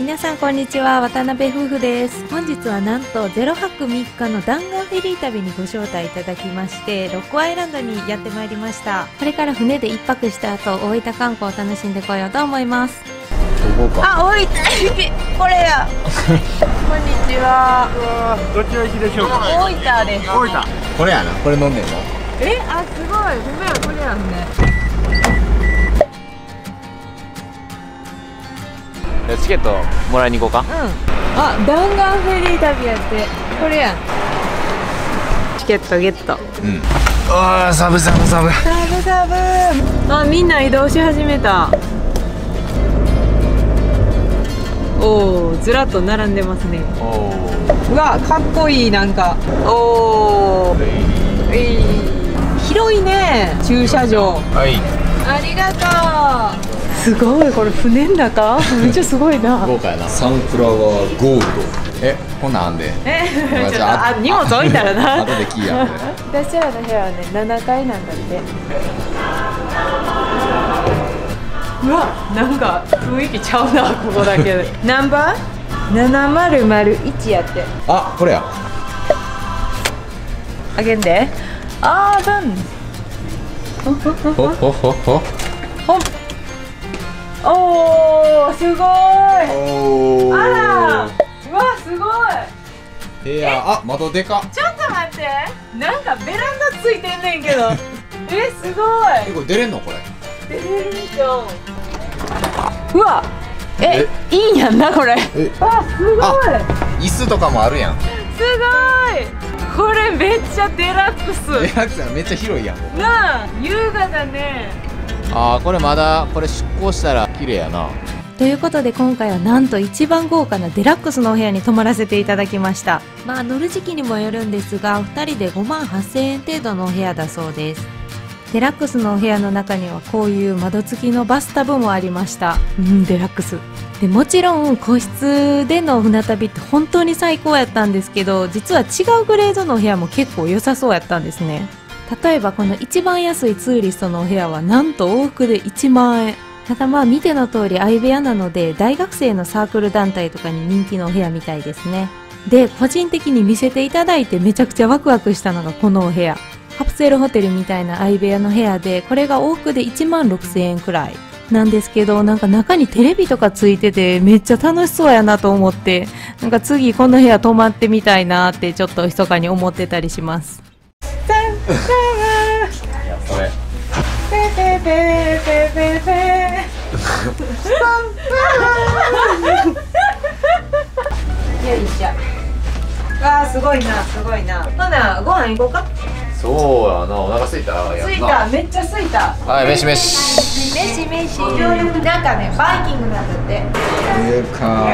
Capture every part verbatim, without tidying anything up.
皆さんこんにちは、渡辺夫婦です。本日はなんとゼロはくみっかの弾丸フェリー旅にご招待いただきまして、ロックアイランドにやってまいりました。これから船で一泊した後、大分観光を楽しんでこようと思います。ここか。あ、大分これやこんにちは。どちら行きでしょうか。大分です。大分これやな、これ飲んでんの。え、あ、すごい。ごめん、これやんね。チケットもらいに行こうか。うん。あ、弾丸フェリー旅やって、これやん。チケットゲット。うん。ああ、サブサブサブ。サブサブ。あ、みんな移動し始めた。おお、ずらっと並んでますね。おお。うわ、かっこいい、なんか。おお。えー、広いね、駐車場。はい。ありがとう。すごい、これ船の中めっちゃすごいな。豪華やな。サンプラはゴールド。え、こんなんあんで。え、ちょっと、あ、荷物置いたらな。後で聞いやん。私らの部屋はね、ななかいなんだって。うわ、なんか雰囲気ちゃうな、ここだけで。ナンバーななまるまるいちやって。あ、これやあげんで。あー、なんほっほっほっほっほっほっほっ。おー、すごい。おー、あら、うわ、すごい。いや、あ、窓でか。ちょっと待って、なんかベランダついてんねんけど。え、すごい。え、これ出れんの、これ。出れるでしょ。うわ、え、いいんやんな、これ。あ、すごい。椅子とかもあるやん。すごい。これめっちゃデラックス。デラックスやん、めっちゃ広いやん。なあ、優雅だね。あー、これまだ、これ出航したら綺麗やな。ということで今回はなんと一番豪華なデラックスのお部屋に泊まらせていただきました。まあ乗る時期にもよるんですが、お二人でごまんはっせんえん程度のお部屋だそうです。デラックスのお部屋の中にはこういう窓付きのバスタブもありました。うん、デラックスで、もちろん個室での船旅って本当に最高やったんですけど、実は違うグレードのお部屋も結構良さそうやったんですね。例えばこの一番安いツーリストのお部屋はなんと往復でいちまんえん。ただまあ見ての通り相部屋なので、大学生のサークル団体とかに人気のお部屋みたいですね。で、個人的に見せていただいてめちゃくちゃワクワクしたのがこのお部屋。カプセルホテルみたいな相部屋の部屋で、これが往復でいちまんろくせんえんくらいなんですけど、なんか中にテレビとかついててめっちゃ楽しそうやなと思って、なんか次この部屋泊まってみたいなってちょっと密かに思ってたりします。わあ、すごいな、すごいな。ほな、ご飯行こうか。そうやな、お腹すいた。すいた、めっちゃすいた。はい、めしめし。めしめし。なんかね、バイキングなんだって。いうか。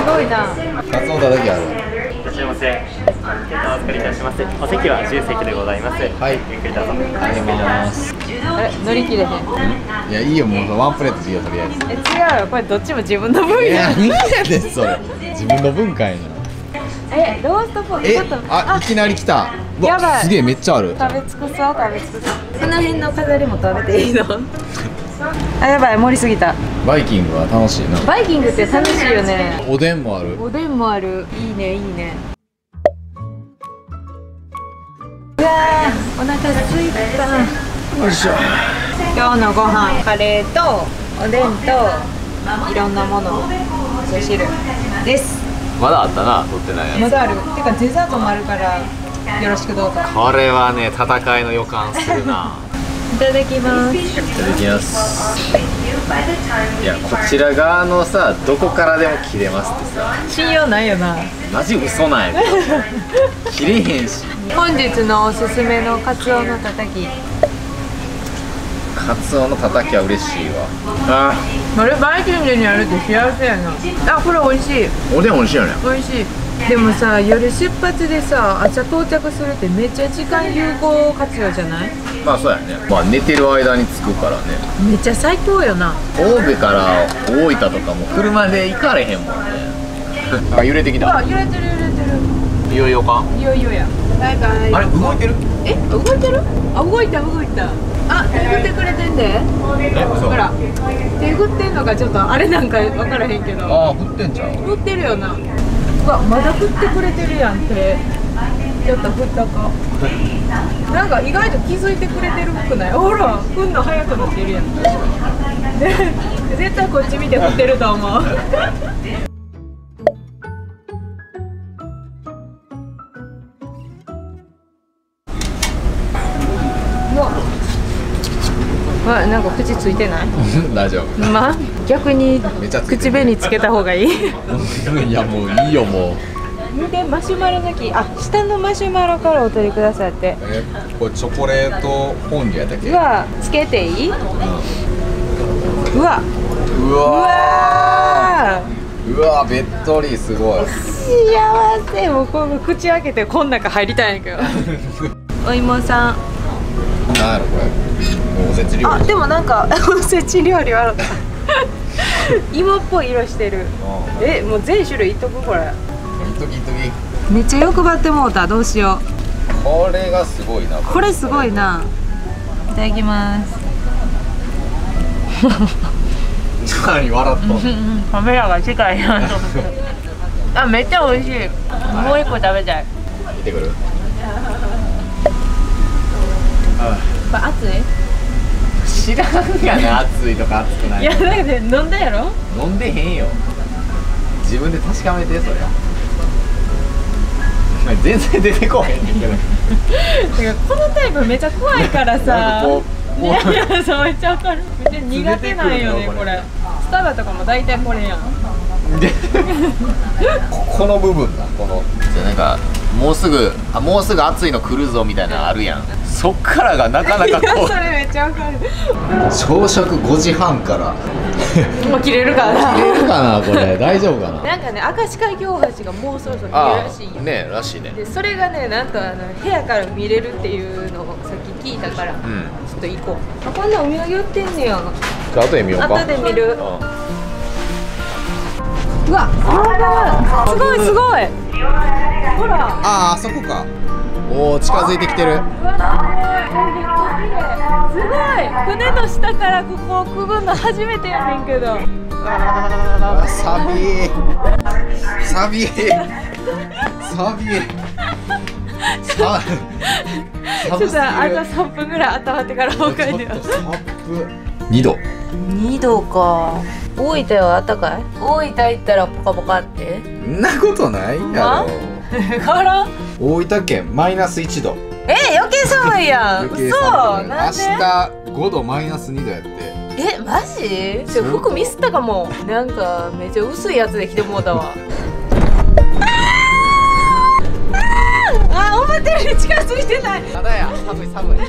すごいな。カツオだけある。いらっしゃいませ。お預かりいたします。お席は自由席でございます。はい、ゆっくりどうぞ。ありがとうございます。え、乗り切れへん。いや、いいよ、もうワンプレートでいいよ、とりあえず。え、違うよ、これどっちも自分の分や。いや、いいじゃんです、それ。自分の分かいな。え、ローストポーク。え、あ、いきなり来た。やばい。すげえ、めっちゃある。食べ尽くそう、食べ尽くそう。この辺の飾りも食べていいの。あ、やばい、盛りすぎた。バイキングは楽しいな。バイキングって楽しいよね。おでんもある。おでんもある。いいね、いいね。うわー、お腹すいた。よいしょ。今日のご飯、カレーとおでんといろんなものを味噌汁です。まだあったな、取ってないやつ。まだある。てかデザートもあるからよろしくどうぞ。これはね、戦いの予感するな。いただきます。いただきます。いや、こちら側のさ、どこからでも切れますってさ。信用ないよな。マジ嘘ない。切れへんし。本日のおすすめのカツオのたたき。カツオのたたきは嬉しいわ。ああ。これバイキングにあるって幸せやな。あ、これ美味しい。おでん美味しいよね。美味しい。でもさ、夜出発でさ、朝到着するってめっちゃ時間有効活用じゃない？まあそうやね。まあ寝てる間に着くからね。めっちゃ最高よな。神戸から大分とかも車で行かれへんもんね。あ、揺れてきた。あ、揺れてる揺れてる。いよいよか。いよいよや。バイバイ。あれ、動いてる？え、動いてる？あ、動いた動いた。あ、手振ってくれてんで。ほら手振ってんのがちょっとあれなんか分からへんけど。ああ、振ってんじゃん。振ってるよな。うわ、まだ振ってくれてるやんって。ちょっと振ったか。なんか意外と気づいてくれてるくない？ほら、振んの早くなってるやん。絶対こっち見て振ってると思う。あ、なんか口ついてない？大丈夫。まあ、逆に口紅つけた方がいい。いやもういいよもう。でマシュマロの木、あ、下のマシュマロからお取りくださいって。え、これチョコレートフォンデュやったっけ？うわ、つけていい？うん、うわ。うわ。うわ、べっとりすごい。幸せ、もうこの口開けてこん中入りたいんやけど。お芋さん。なるこれ。あ、でもなんかおせち料理は芋っぽい色してる。え、もう全種類いっとくこれ。いっときいっとき。めっちゃ欲張ってもうた、どうしよう。これがすごいな。これすごいな。いただきます。何笑った。カメラが近いなと思って。あ、めっちゃ美味しい。もう一個食べたい。見てくる。あ、これ熱い？知らんがな、暑いとか暑くない。いや、だけど飲んだやろ。飲んでへんよ。自分で確かめて、それ。全然出てこへんねんけど。このタイプめちゃ怖いからさ。いやいや、そうめっちゃわかる。めっちゃ苦手なんよね、これ。スタバとかも大体これやん。この部分だ、この。なんか、もうすぐ、あ、もうすぐ暑いの来るぞみたいなのあるやん。そっからがなかなかこう。それめっちゃわかる。朝食ごじはんからもう切れるかな、切れるかな、これ大丈夫かな。なんかね、明石海峡大橋がもうそろそろ見れるらしいよね。らしいね。でそれがね、なんとあの部屋から見れるっていうのをさっき聞いたから、うん、ちょっと行こう。あ、こんなお土産売ってんねや。じゃあ後で見ようか。後で見る。うわ、すごいすごい。ほら、ああ、あそこか。おお、近づいてきてる。すごい。船の下からここをくぐるの初めてやねんけど。あ、サビー。サビー。サビー。ちょっとあとさんぷんぐらい温まってから崩壊で。さんぷん。にど。にどか。大分は暖かい？大分行ったらポカポカって？んなことないやろ。から？大分県マイナス一度。え、余計寒いやん。そう。明日ごどマイナス二度やって。え、マジ？ちょ服ミスったかも。なんかめっちゃ薄いやつで着てもうたわ。あ、思ったより近づいてない。まだや、寒い寒い。来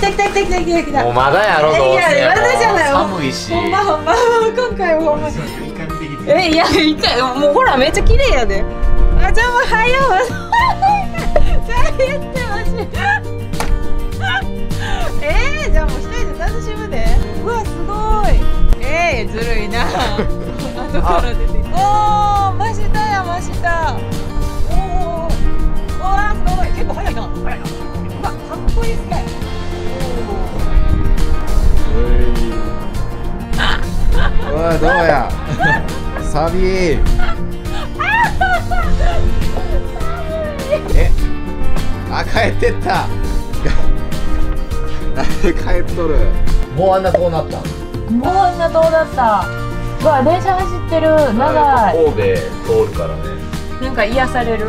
た来た来た来た来た来た来た。もうまだやろどうせ。いや、まだじゃない。寒いし。ほんまほんま、今回ほんま。え、いや、一回、もうほら、めっちゃ綺麗やで。あ、じゃあもう早う。最悪マジ。えー、じゃあもう一人で楽しむで。うわ、すごい。えー、ずるいな。あとから出てきて。おお、真下や真下。結構早いな。早いな。まあ、かっこいいっすね。おお。おい、どうや。サビー。え。あ、帰ってった。帰っとる。もうあんな遠なった。もうあんな遠だった。わ、電車走ってる。長い。神戸通るからね。なんか癒される。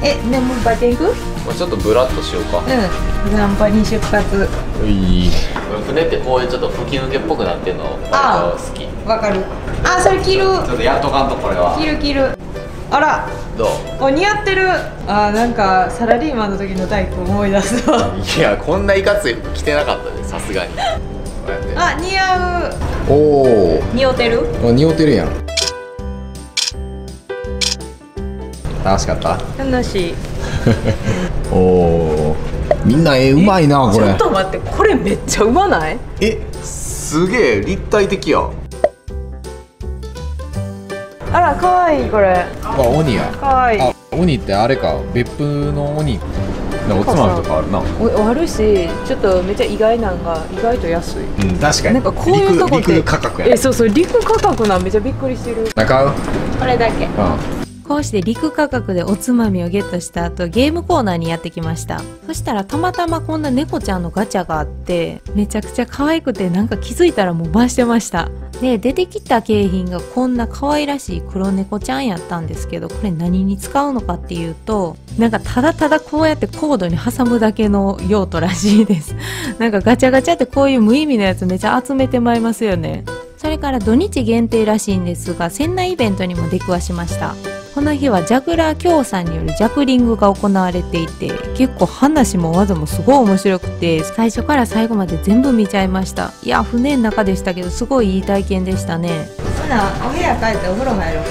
え、でもバイト行く？まあちょっとブラッとしようか。うん。ナンパに出発。うい。船ってこういうちょっと吹き抜けっぽくなってんの。ああ、好き。わかる。あ、それ着る。ちょっとやっとかんとこれは。着る着る。あら。どう？お似合ってる。あ、なんかサラリーマンの時の大工思い出すわ。いや、こんないかつい服着てなかったで、さすがに。あ、似合う。おお。似合ってる？あ、似合ってるやん。楽しかった。楽しい。おお、みんな絵うまいなこれ。ちょっと待って、これめっちゃうまない？え、すげえ立体的や。あら、可愛いこれ。あ、鬼や。可愛い。鬼ってあれか、別府の鬼。おつまみとかあるな。あるし、ちょっとめっちゃ意外なんが、意外と安い。うん、確かに。なんかこういうとこで。陸価格や。え、そうそう、陸価格なん、めっちゃびっくりしてる。中尾。これだけ。うん。こうして陸価格でおつまみをゲットした後、ゲームコーナーにやってきました。そしたらたまたまこんな猫ちゃんのガチャがあって、めちゃくちゃ可愛くて、なんか気づいたらもう回してました。で、出てきた景品がこんな可愛らしい黒猫ちゃんやったんですけど、これ何に使うのかっていうと、なんかただただこうやってコードに挟むだけの用途らしいです。なんかガチャガチャってこういう無意味なやつめちゃ集めてまいますよね。それから土日限定らしいんですが、船内イベントにも出くわしました。この日はジャグラー京さんによるジャグリングが行われていて、結構話も技もすごい面白くて、最初から最後まで全部見ちゃいました。いや、船の中でしたけど、すごいいい体験でしたね。ほな、お部屋帰ってお風呂入ろう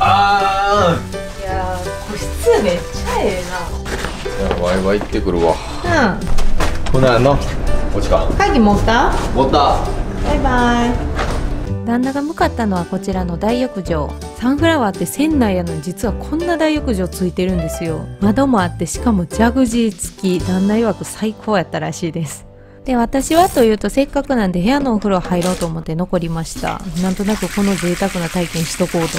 か。あー、いやー、個室めっちゃええな。じゃあワイワイ行ってくるわ。うん、ほなのお時間。鍵持った？持った。バイバイ。旦那が向かったのはこちらの大浴場。サンフラワーって船内やのに実はこんな大浴場ついてるんですよ。窓もあって、しかもジャグジー付き。旦那曰く最高やったらしいです。で、私はというと、せっかくなんで部屋のお風呂入ろうと思って残りました。なんとなくこの贅沢な体験しとこうと思っ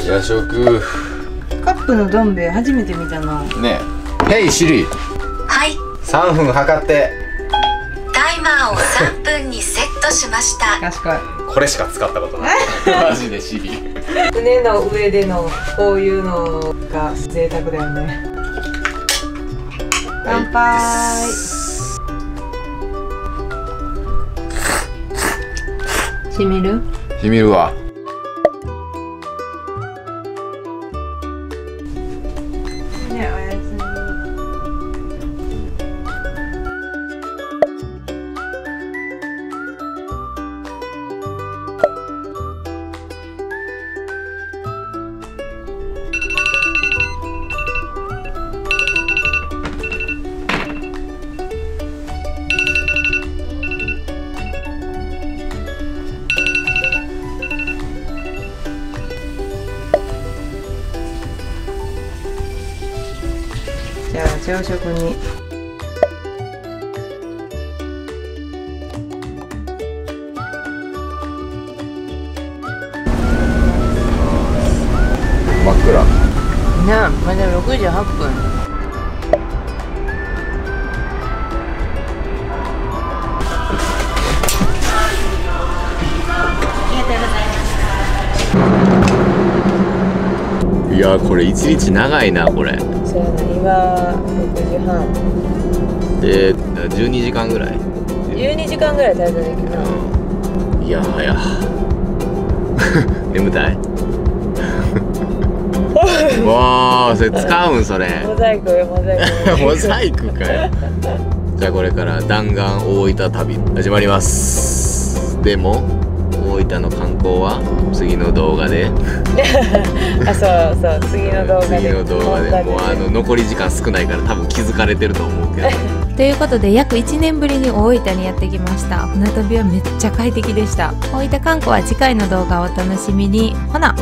て。夜食カップのどん兵衛初めて見たな。ねえ、ヘイシリ。はい、さんぷん測って。タイマーをさんぷんにセットしました。賢い。これしか使ったことない。マジでシリ。船の上でのこういうのが贅沢だよね。乾杯、はい、しみる？しみるわ。ね、おやすみ。じゃあ朝食に。真っ暗。なあ、まだろくじはっぷん。ありがとうございました。いやー、これ一日長いな、これ。今ろくじはんでじゅうにじかんぐらい。じゅうにじかんぐらい滞在できるな。うん、いやー、いやー眠たい。わー、それ使うん？それモザイクよ、モザイク。モザイクかよ。じゃあこれから弾丸大分旅始まります。でも大分の観光は次の動画で。あ、そうそう、次の動画で。次の動画で。もうあの残り時間少ないから多分気づかれてると思うけど。ということで、約いちねんぶりに大分にやってきました。船旅はめっちゃ快適でした。大分観光は次回の動画をお楽しみに。ほな。